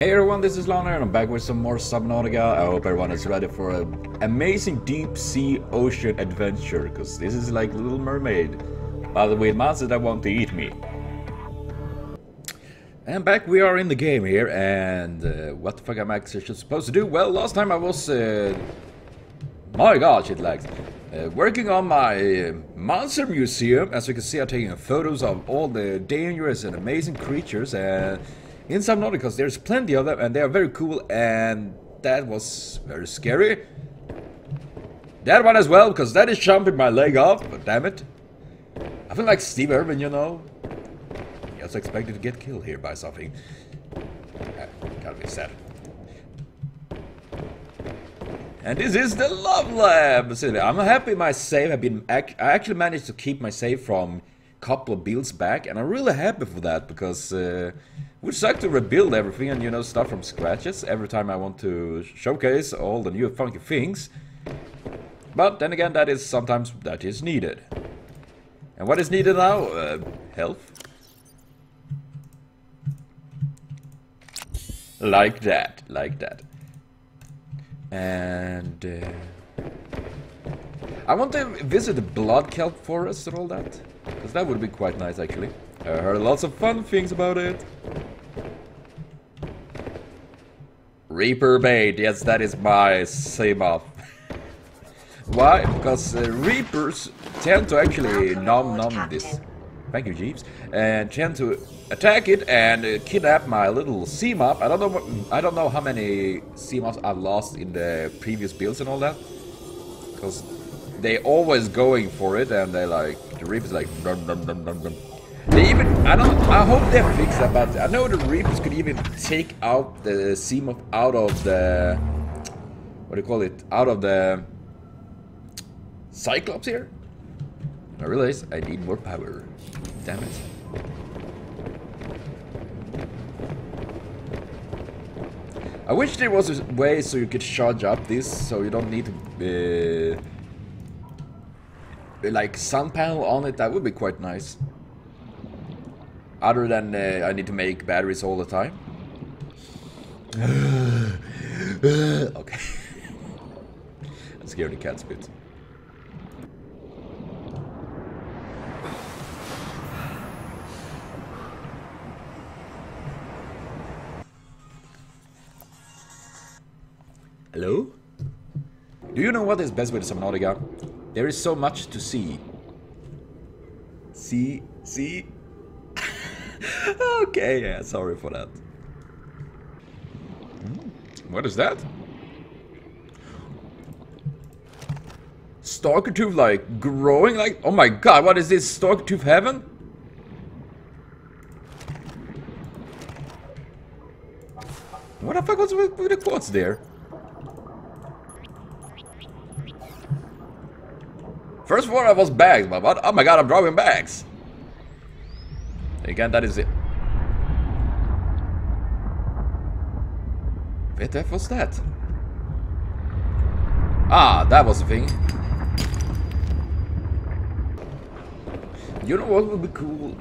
Hey everyone, this is Lana and I'm back with some more Subnautica. I hope everyone is ready for an amazing deep sea ocean adventure, because this is like Little Mermaid, by the way, monsters that want to eat me. And back we are in the game here, and what the fuck am I actually supposed to do? Well, last time I was, my gosh, it lags, working on my monster museum. As you can see, I'm taking photos of all the dangerous and amazing creatures and in Subnautica, there's plenty of them, and they are very cool, and that was very scary. That one as well, because that is chomping my leg off, but damn it. I feel like Steve Irwin, you know. He also expected to get killed here by something. Gotta be sad. And this is the Love Lab! I'm happy my save have been... I actually managed to keep my save from couple of builds back, and I'm really happy for that, because we suck to rebuild everything and, you know, start from scratches every time I want to showcase all the new funky things. But then again, that is sometimes that is needed. And what is needed now? Health. Like that, like that. And I want to visit the blood kelp forest and all that, because that would be quite nice, actually. I heard lots of fun things about it. Reaper bait, yes, that is my C-Mop. Why? Because Reapers tend to actually nom this. Thank you, Jeeves. And tend to attack it and kidnap my little C-Mop. I don't know how many C-Mops I've lost in the previous builds and all that, because they always going for it, and they like the Reapers like dum dum dum dum dum. They even I hope they fix that, but I know the Reapers could even take out the Seamoth out of the, what do you call it, out of the Cyclops here. I realize I need more power. Damn it. I wish there was a way so you could charge up this, so you don't need to like sun panel on it. That would be quite nice, other than I need to make batteries all the time. Okay. I'm scared of the cat spit. Hello? Do you know what is best with Subnautica? There is so much to see. See? Okay, yeah, sorry for that. What is that? Stalker Tooth, like, growing like... Oh my god, what is this? Stalker Tooth heaven? What the fuck was with the quads there? First one I was bags, but what? Oh my god, I'm dropping bags! Again, that is it. What the F was that? Ah, that was the thing. You know what would be cool?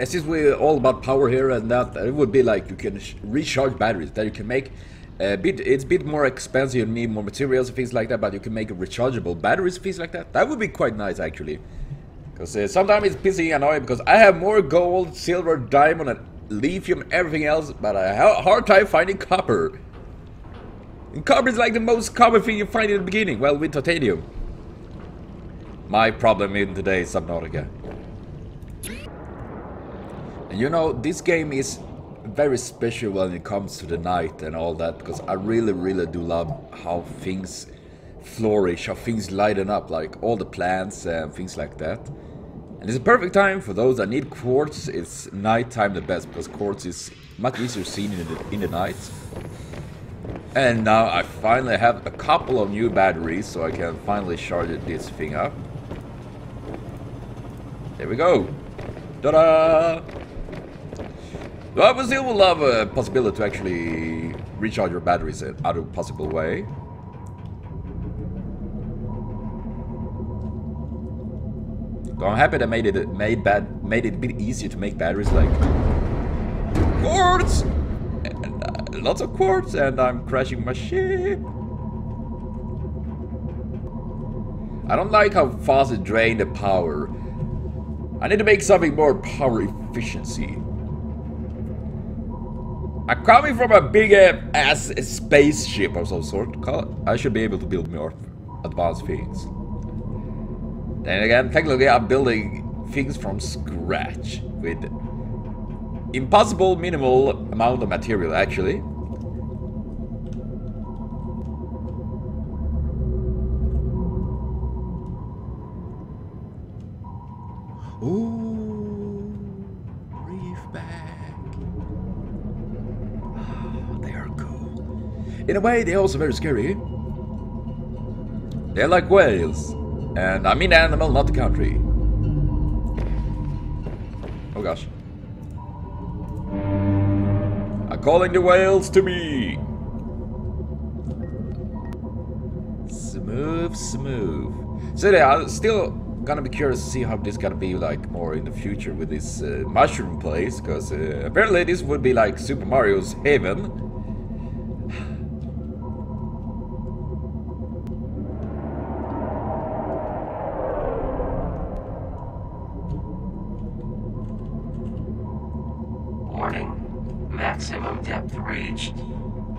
As if we're all about power here and that, it would be like you can recharge batteries, that you can make. It's a bit more expensive, you need more materials and things like that, but you can make rechargeable batteries, things like that. That would be quite nice, actually. Because sometimes it's pissing annoying, because I have more gold, silver, diamond, and lithium, everything else, but I have a hard time finding copper. And copper is like the most common thing you find in the beginning, well, with titanium. My problem in today's Subnautica. And you know, this game is very special when it comes to the night and all that, because I really do love how things flourish, how things lighten up, like all the plants and things like that. And it's a perfect time for those that need quartz. It's nighttime the best, because quartz is much easier seen in the night. And now I finally have a couple of new batteries, so I can finally charge this thing up. There we go. Ta-da! Well, we still will have a possibility to actually recharge your batteries in other possible way. So I'm happy they made it a bit easier to make batteries like quartz. And lots of quartz and I'm crashing my ship. I don't like how fast it drained the power. I need to make something more power efficiency. I'm coming from a big ass spaceship of some sort. I should be able to build more advanced things. Then again, technically I'm building things from scratch with impossible minimal amount of material actually. Ooh, reef back. Oh, they are cool. In a way, they're also very scary. They're like whales. And I mean animal, not the country. Oh gosh. I'm calling the whales to me. Smooth, smooth. So they are still... gonna be curious to see how this gonna be like more in the future with this mushroom place, because apparently this would be like Super Mario's heaven. Warning, maximum depth reached,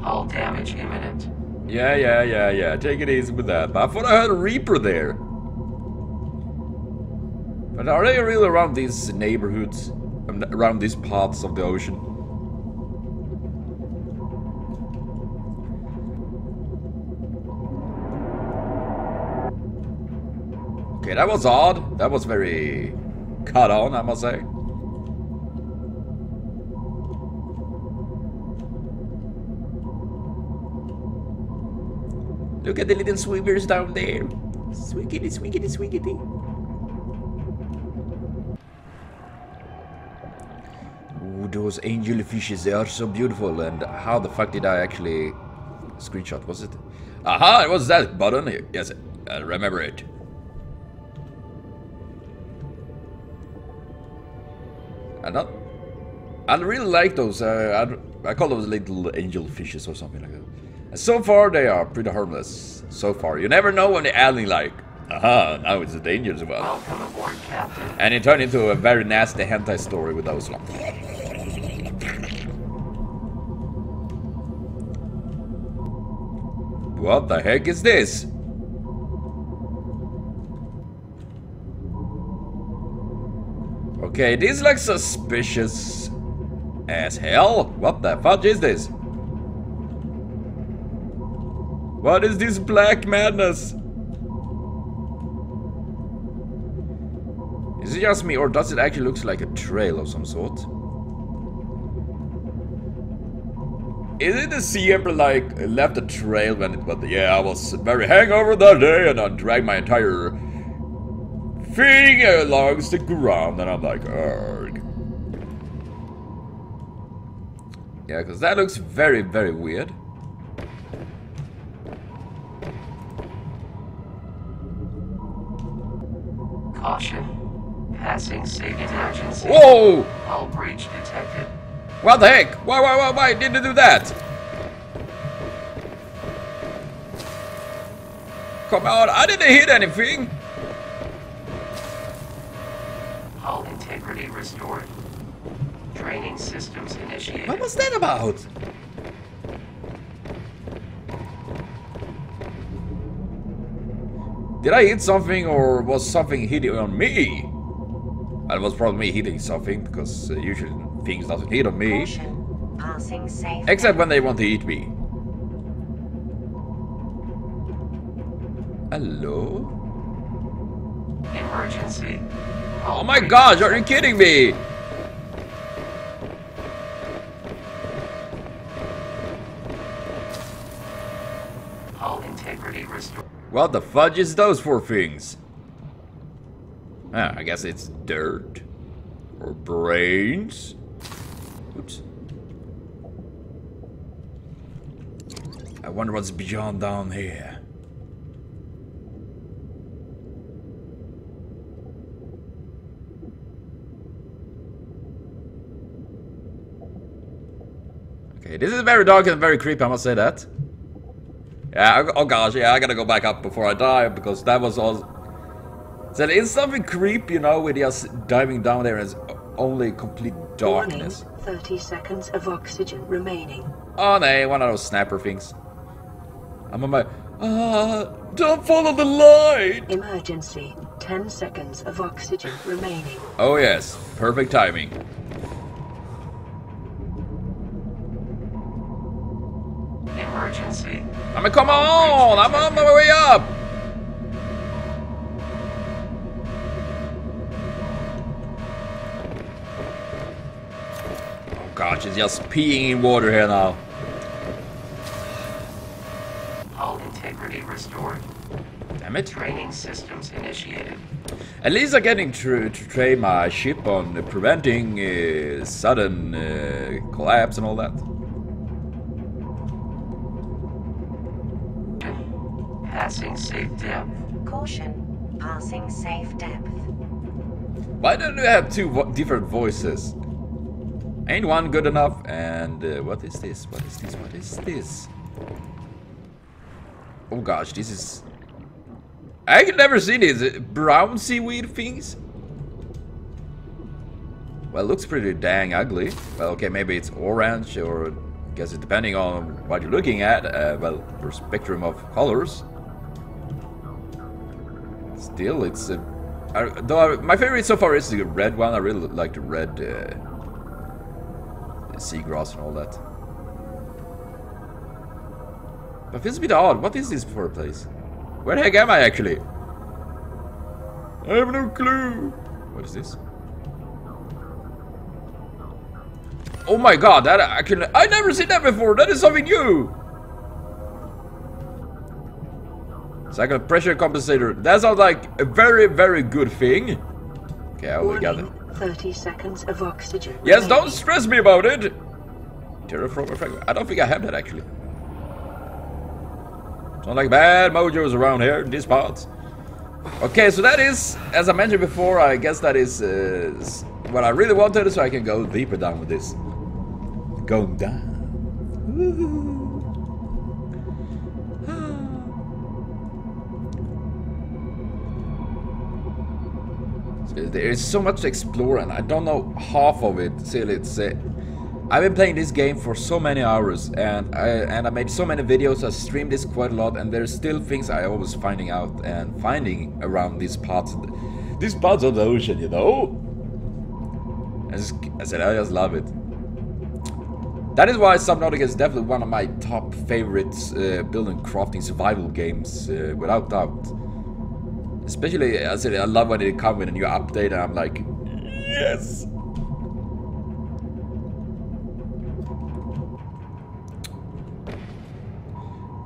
hull damage imminent. Yeah, take it easy with that, but I thought I heard a Reaper there. But are they really around these neighborhoods, around these parts of the ocean? Okay, that was odd. That was very cut on, I must say. Look at the little swimmers down there. Swiggity, swiggity, swiggity. Those angel fishes, they are so beautiful. And how the fuck did I actually screenshot? Was it? Aha, it was that button here. Yes, I remember it. I really like those. I call those little angel fishes or something like that. And so far, they are pretty harmless. So far, you never know when they alien like. Aha, now it's a dangerous one. Welcome aboard, Captain. And it turned into a very nasty hentai story with those ones. What the heck is this? Okay, this looks suspicious as hell. What the fudge is this? What is this black madness? Is it just me, or does it actually look like a trail of some sort? Isn't the Sea Emperor like left a trail when it went? Yeah, I was very hangover that day and I dragged my entire thing along the ground and I'm like, arg. Yeah, because that looks very, very weird. Caution. Passing safety agency. Whoa! Hull breach detected. What the heck? Why did you do that? Come on, I didn't hit anything. Hull integrity restored. Draining systems initiated. What was that about? Did I hit something or was something hitting on me? It was probably me hitting something because usually things doesn't eat on me, except when they want to eat me. Hello? Emergency. Oh my gosh, are you kidding me? All integrity restored. What the fudge is those four things? Ah, I guess it's dirt or brains. Oops. I wonder what's beyond down here. Okay, this is very dark and very creepy, I must say that. Yeah, oh gosh, yeah, I gotta go back up before I die, because that was all... That is something creepy, you know, with just diving down there and only complete darkness. Warning, 30 seconds of oxygen remaining. Oh, nay, one of those snapper things. I'm on my... don't follow the light! Emergency, 10 seconds of oxygen remaining. Oh yes, perfect timing. Emergency. I mean, come on! I'm on my way up! Oh god, she's just peeing in water here now. All integrity restored. Damn it. Training systems initiated. At least I'm getting to train my ship on preventing sudden collapse and all that. Passing safe depth. Caution. Passing safe depth. Why don't we have two different voices? Ain't one good enough? And what is this? What is this? What is this? Oh gosh, this is... I've never seen these brown seaweed things. Well, it looks pretty dang ugly. Well, okay, maybe it's orange, or I guess it's depending on what you're looking at. Well, your spectrum of colors. Still, it's a... Though my favorite so far is the red one. I really like the red seagrass and all that. But feels a bit odd. What is this for a place? Where the heck am I actually? I have no clue. What is this? Oh my god! That actually, I never seen that before. That is something new. Cycle pressure compensator. That sounds like a very, very good thing. Okay, I will gather. 30 seconds of oxygen. Yes, don't stress me about it. Terraform effect. I don't think I have that actually. Not like bad mojos around here in these parts. Okay, so that is, as I mentioned before, I guess that is what I really wanted, so I can go deeper down with this. Going down. There is so much to explore, and I don't know half of it. Still, it's I've been playing this game for so many hours, and I made so many videos, I streamed this quite a lot, and there's still things I always finding out and finding around these parts of the ocean, you know? I said, I just love it. That is why Subnautica is definitely one of my top favorite building crafting survival games, without doubt. Especially, I said, I love when they come with a new update, and I'm like, yes!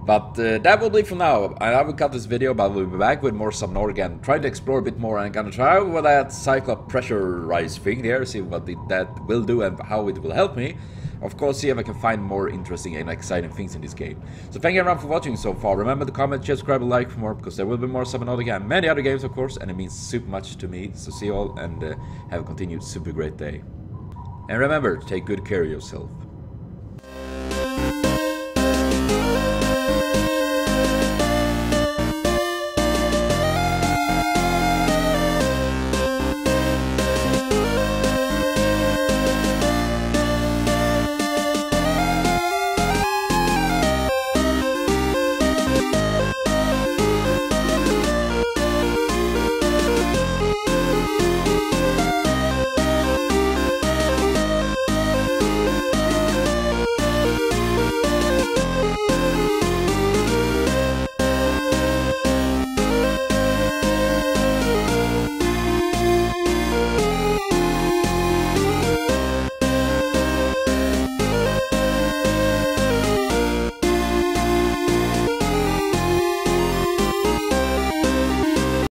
But that will be for now. I will cut this video, but we'll be back with more Subnautica and try to explore a bit more, and gonna try out with that Cyclops pressurize thing there, see what that will do and how it will help me. Of course, see if I can find more interesting and exciting things in this game. So thank you everyone for watching so far. Remember to comment, subscribe, and like for more, because there will be more Subnautica and many other games, of course, and it means super much to me. So see you all, and have a continued super great day. And remember, take good care of yourself.